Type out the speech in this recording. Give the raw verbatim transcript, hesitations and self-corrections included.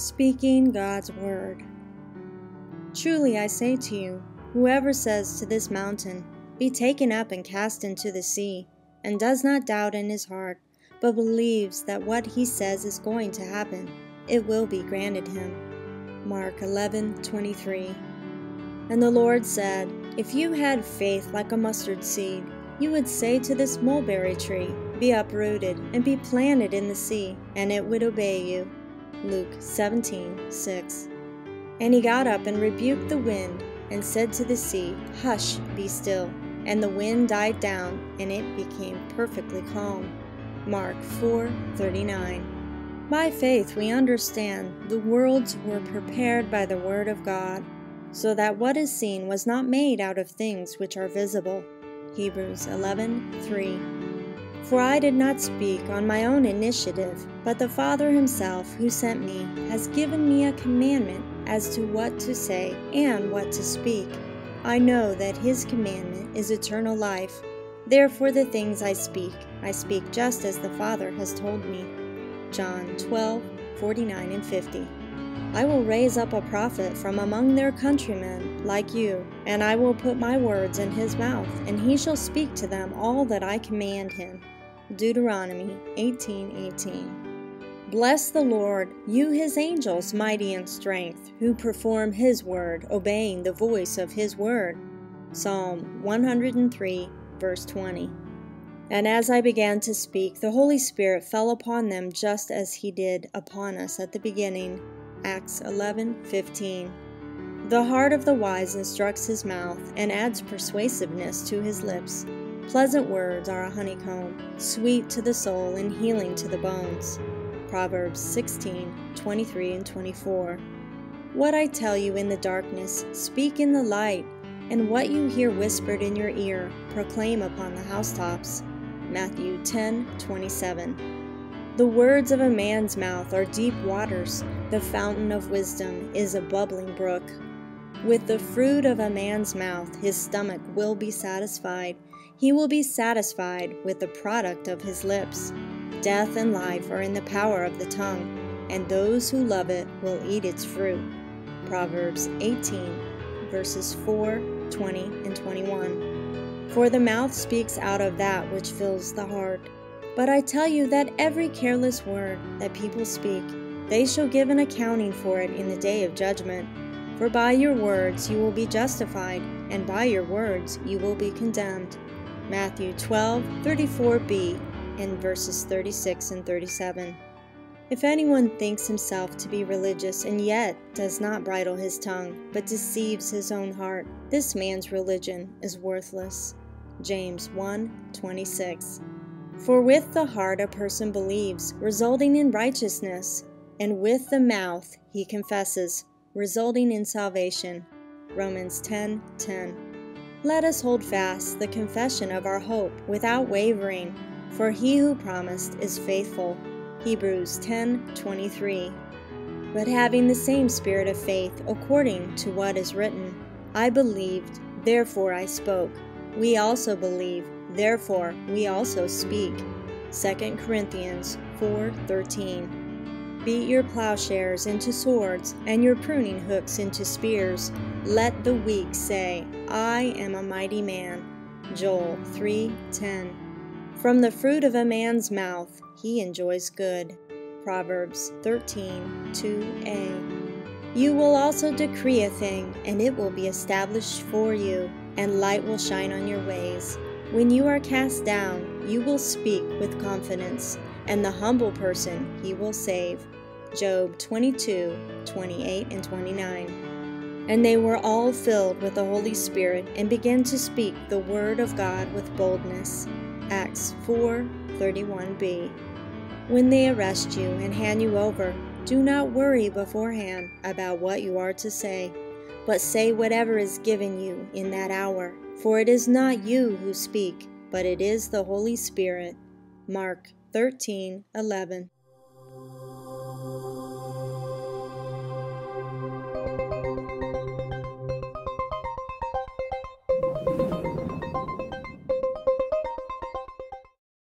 speaking God's word. Truly I say to you, whoever says to this mountain, be taken up and cast into the sea, and does not doubt in his heart, but believes that what he says is going to happen, it will be granted him. Mark eleven twenty-three. And the Lord said, if you had faith like a mustard seed, you would say to this mulberry tree, be uprooted and be planted in the sea, and it would obey you. Luke seventeen six. And he got up and rebuked the wind, and said to the sea, hush, be still. And the wind died down, and it became perfectly calm. Mark four thirty-nine. By faith we understand the worlds were prepared by the word of God, so that what is seen was not made out of things which are visible. Hebrews eleven three. For I did not speak on my own initiative, but the Father himself who sent me has given me a commandment as to what to say and what to speak. I know that his commandment is eternal life. Therefore the things I speak, I speak just as the Father has told me. John twelve forty-nine and fifty. I will raise up a prophet from among their countrymen like you, and I will put my words in his mouth, and he shall speak to them all that I command him. Deuteronomy eighteen eighteen. Bless the Lord, you his angels, mighty in strength, who perform his word, obeying the voice of his word. Psalm one oh three verse twenty. And as I began to speak, the Holy Spirit fell upon them just as he did upon us at the beginning. Acts eleven fifteen. The heart of the wise instructs his mouth, and adds persuasiveness to his lips. Pleasant words are a honeycomb, sweet to the soul and healing to the bones. Proverbs sixteen twenty-three and twenty-four. What I tell you in the darkness, speak in the light, and what you hear whispered in your ear, proclaim upon the housetops. Matthew ten twenty-seven. The words of a man's mouth are deep waters, the fountain of wisdom is a bubbling brook. With the fruit of a man's mouth his stomach will be satisfied, he will be satisfied with the product of his lips. Death and life are in the power of the tongue, and those who love it will eat its fruit. Proverbs eighteen, verses four, twenty, and twenty-one. For the mouth speaks out of that which fills the heart. But I tell you that every careless word that people speak, they shall give an accounting for it in the day of judgment. For by your words you will be justified, and by your words you will be condemned. Matthew twelve thirty-four b and verses thirty-six and thirty-seven. If anyone thinks himself to be religious and yet does not bridle his tongue, but deceives his own heart, this man's religion is worthless. James one twenty-six. For with the heart a person believes, resulting in righteousness, and with the mouth he confesses, resulting in salvation. Romans ten ten. Let us hold fast the confession of our hope without wavering, for he who promised is faithful. Hebrews ten twenty-three. But having the same spirit of faith according to what is written, I believed, therefore I spoke. We also believe, therefore we also speak. Second Corinthians four thirteen. Beat your plowshares into swords, and your pruning hooks into spears. Let the weak say, I am a mighty man. Joel three ten. From the fruit of a man's mouth he enjoys good. Proverbs thirteen two a. You will also decree a thing, and it will be established for you, and light will shine on your ways. When you are cast down, you will speak with confidence, and the humble person he will save. Job twenty-two twenty-eight and twenty-nine. And they were all filled with the Holy Spirit, and began to speak the word of God with boldness. Acts four thirty-one b. When they arrest you and hand you over, do not worry beforehand about what you are to say, but say whatever is given you in that hour. For it is not you who speak, but it is the Holy Spirit. Mark thirteen eleven.